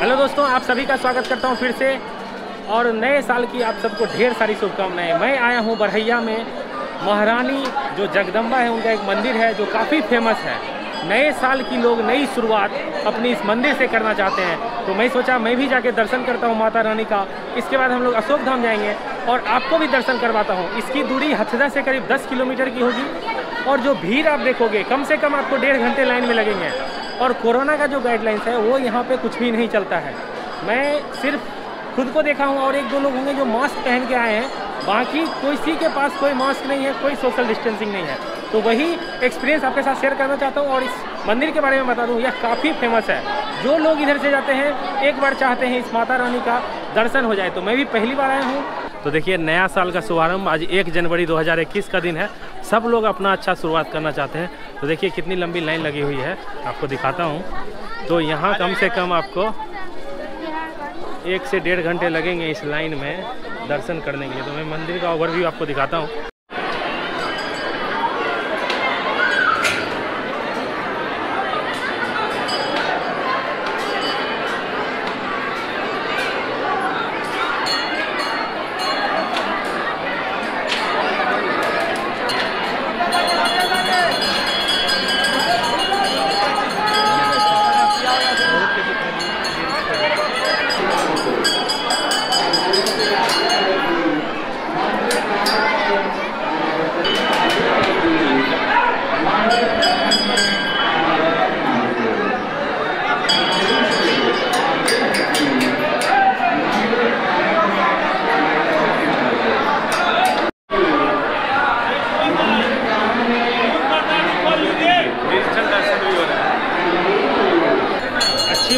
Hello दोस्तों, आप सभी का स्वागत करता हूं फिर से और नए साल की आप सबको ढेर सारी शुभकामनाएं। मैं आया हूं बड़हिया में। महारानी जो जगदम्बा है उनका एक मंदिर है जो काफ़ी फेमस है। नए साल की लोग नई शुरुआत अपनी इस मंदिर से करना चाहते हैं, तो मैं सोचा मैं भी जाके दर्शन करता हूँ माता रानी का। इसके बाद हम लोग अशोकधाम जाएंगे और आपको भी दर्शन करवाता हूँ। इसकी दूरी हथदा से करीब 10 किलोमीटर की होगी और जो भीड़ आप देखोगे कम से कम आपको 1.5 घंटे लाइन में लगेंगे। और कोरोना का जो गाइडलाइंस है वो यहाँ पर कुछ भी नहीं चलता है। मैं सिर्फ खुद को देखा हूँ और 1-2 लोग होंगे जो मास्क पहन के आए हैं, बाकी किसी के पास कोई मास्क नहीं है, कोई सोशल डिस्टेंसिंग नहीं है। तो वही एक्सपीरियंस आपके साथ शेयर करना चाहता हूँ और इस मंदिर के बारे में बता दूँ, यह काफ़ी फेमस है। जो लोग इधर से जाते हैं एक बार चाहते हैं इस माता रानी का दर्शन हो जाए, तो मैं भी पहली बार आया हूँ। तो देखिए, नया साल का शुभारंभ आज 1 जनवरी 2021 का दिन है। सब लोग अपना अच्छा शुरुआत करना चाहते हैं। तो देखिए कितनी लंबी लाइन लगी हुई है, आपको दिखाता हूँ। तो यहाँ कम से कम आपको 1 से 1.5 घंटे लगेंगे इस लाइन में दर्शन करने के लिए। तो मैं मंदिर का ओवरव्यू आपको दिखाता हूँ।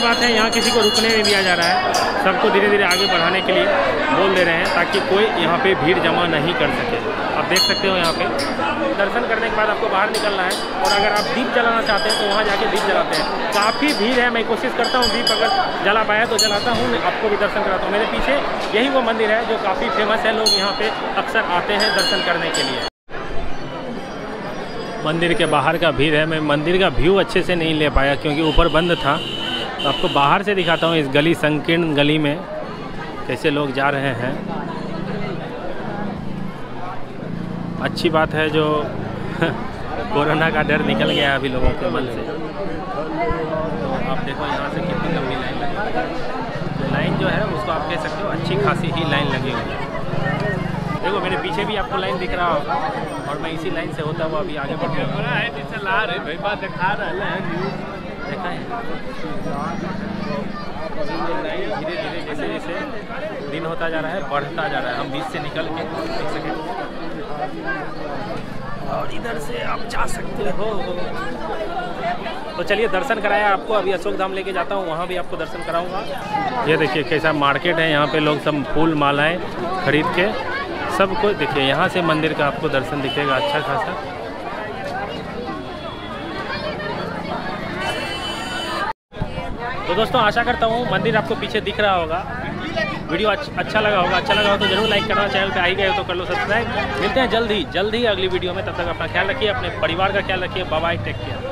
बात है, यहाँ किसी को रुकने नहीं दिया जा रहा है, सबको धीरे धीरे आगे बढ़ाने के लिए बोल दे रहे हैं ताकि कोई यहाँ पे भीड़ जमा नहीं कर सके। आप देख सकते हो यहाँ पे दर्शन करने के बाद आपको बाहर निकलना है और अगर आप दीप जलाना चाहते हैं तो वहाँ जाके दीप जलाते हैं। काफ़ी भीड़ है, मैं कोशिश करता हूँ दीप अगर जला पाया तो जलाता हूँ, आपको भी दर्शन कराता हूँ। मेरे पीछे यही वो मंदिर है जो काफ़ी फेमस है, लोग यहाँ पर अक्सर आते हैं दर्शन करने के लिए। मंदिर के बाहर का भीड़ है। मैं मंदिर का व्यू अच्छे से नहीं ले पाया क्योंकि ऊपर बंद था। तो आपको बाहर से दिखाता हूँ इस गली, संकीर्ण गली में कैसे लोग जा रहे हैं। अच्छी बात है जो कोरोना का डर निकल गया है अभी लोगों के मन से। तो आप देखो यहाँ से कितनी लंबी लाइन लगी है। तो लाइन जो है उसको आप कह सकते हो अच्छी खासी ही लाइन लगी हुई है। देखो मेरे पीछे भी आपको लाइन दिख रहा हो और मैं इसी लाइन से होता हुआ अभी आगे बढ़ रहा है। देखा है धीरे धीरे, जैसे जैसे दिन होता जा रहा है बढ़ता जा रहा है। हम बीच से निकल के देख सकें और इधर से आप जा सकते हो। तो चलिए दर्शन कराया आपको, अभी अशोकधाम लेके जाता हूँ, वहाँ भी आपको दर्शन कराऊंगा। ये देखिए कैसा मार्केट है, यहाँ पे लोग सब फूल मालाएँ खरीद के सब कुछ। देखिए यहाँ से मंदिर का आपको दर्शन दिखेगा अच्छा खासा। तो दोस्तों आशा करता हूँ मंदिर आपको पीछे दिख रहा होगा। वीडियो अच्छा लगा होगा, अच्छा लगा हो तो जरूर लाइक करना, चैनल पे आई गए हो तो कर लो सब्सक्राइब। मिलते हैं जल्द ही अगली वीडियो में। तब तक अपना ख्याल रखिए, अपने परिवार का ख्याल रखिए। Bye bye, take care.